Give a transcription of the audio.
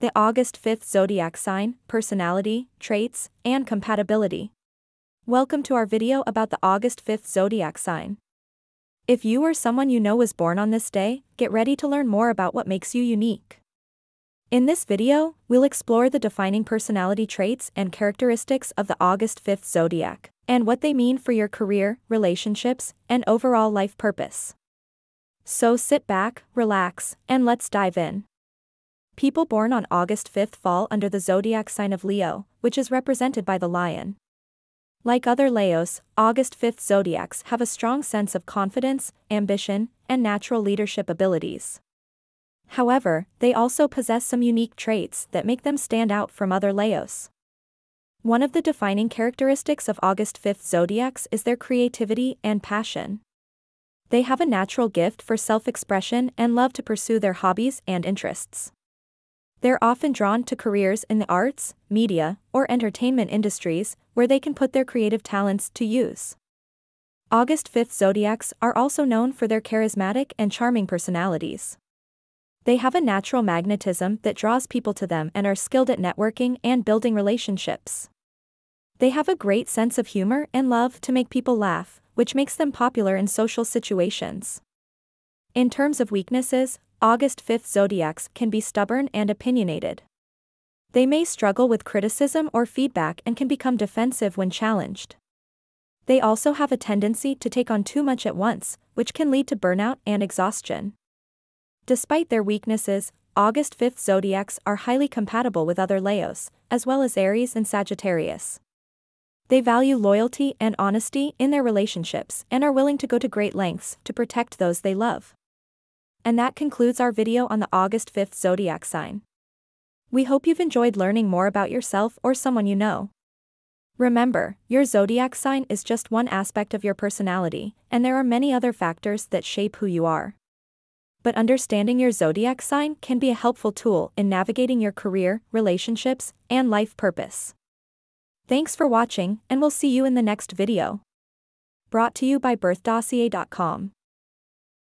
The August 5th Zodiac Sign, Personality, Traits, and Compatibility. Welcome to our video about the August 5th Zodiac Sign. If you or someone you know was born on this day, get ready to learn more about what makes you unique. In this video, we'll explore the defining personality traits and characteristics of the August 5th Zodiac, and what they mean for your career, relationships, and overall life purpose. So sit back, relax, and let's dive in. People born on August 5th fall under the zodiac sign of Leo, which is represented by the lion. Like other Leos, August 5th zodiacs have a strong sense of confidence, ambition, and natural leadership abilities. However, they also possess some unique traits that make them stand out from other Leos. One of the defining characteristics of August 5th zodiacs is their creativity and passion. They have a natural gift for self-expression and love to pursue their hobbies and interests. They're often drawn to careers in the arts, media, or entertainment industries where they can put their creative talents to use. August 5th zodiacs are also known for their charismatic and charming personalities. They have a natural magnetism that draws people to them and are skilled at networking and building relationships. They have a great sense of humor and love to make people laugh, which makes them popular in social situations. In terms of weaknesses, August 5th zodiacs can be stubborn and opinionated. They may struggle with criticism or feedback and can become defensive when challenged. They also have a tendency to take on too much at once, which can lead to burnout and exhaustion. Despite their weaknesses, August 5th zodiacs are highly compatible with other Leos, as well as Aries and Sagittarius. They value loyalty and honesty in their relationships and are willing to go to great lengths to protect those they love. And that concludes our video on the August 5th zodiac sign. We hope you've enjoyed learning more about yourself or someone you know. Remember, your zodiac sign is just one aspect of your personality, and there are many other factors that shape who you are. But understanding your zodiac sign can be a helpful tool in navigating your career, relationships, and life purpose. Thanks for watching, and we'll see you in the next video. Brought to you by birthdossier.com.